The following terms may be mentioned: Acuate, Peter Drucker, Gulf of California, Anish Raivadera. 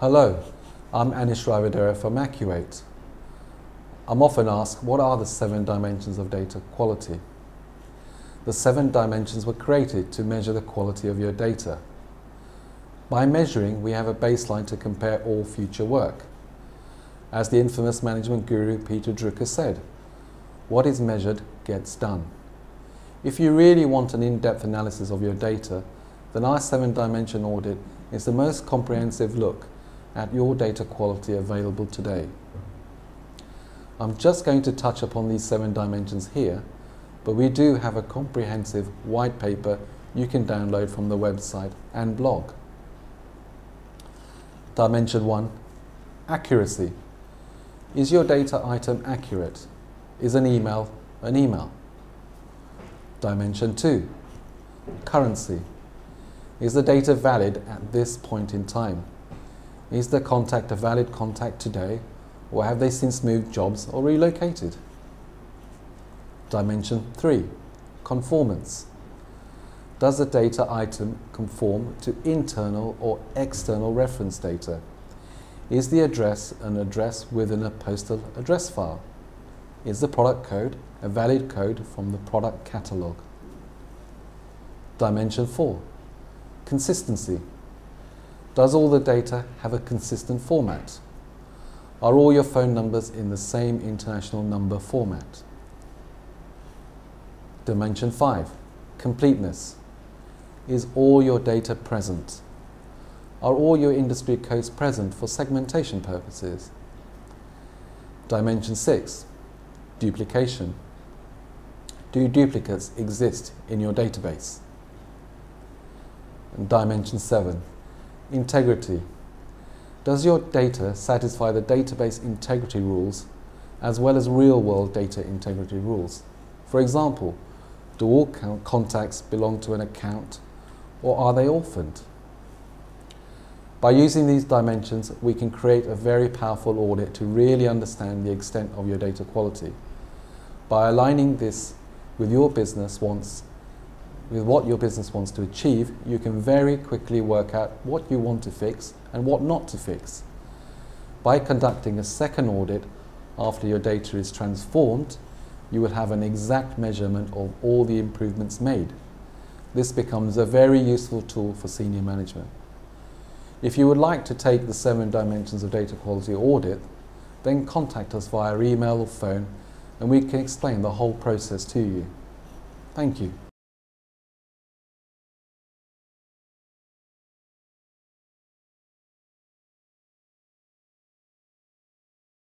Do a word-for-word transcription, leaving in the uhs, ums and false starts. Hello, I'm Anish Raivadera from Acuate. I'm often asked, what are the seven dimensions of data quality? The seven dimensions were created to measure the quality of your data. By measuring, we have a baseline to compare all future work. As the infamous management guru Peter Drucker said, what is measured gets done. If you really want an in-depth analysis of your data, then our seven-dimension audit is the most comprehensive look at your data quality available today. I'm just going to touch upon these seven dimensions here, but we do have a comprehensive white paper you can download from the website and blog. Dimension one, accuracy. Is your data item accurate? Is an email an email? Dimension two, currency. Is the data valid at this point in time? Is the contact a valid contact today, or have they since moved jobs or relocated? Dimension three, conformance. Does the data item conform to internal or external reference data? Is the address an address within a postal address file? Is the product code a valid code from the product catalog? Dimension four, consistency. Does all the data have a consistent format? Are all your phone numbers in the same international number format? Dimension five, completeness. Is all your data present? Are all your industry codes present for segmentation purposes? Dimension six, duplication. Do duplicates exist in your database? And dimension seven, integrity. Does your data satisfy the database integrity rules as well as real-world data integrity rules? For example, do all contacts belong to an account, or are they orphaned? By using these dimensions, we can create a very powerful audit to really understand the extent of your data quality. By aligning this with your business wants, with what your business wants to achieve, you can very quickly work out what you want to fix and what not to fix. By conducting a second audit after your data is transformed, you will have an exact measurement of all the improvements made. This becomes a very useful tool for senior management. If you would like to take the seven dimensions of data quality audit, then contact us via email or phone and we can explain the whole process to you. Thank you.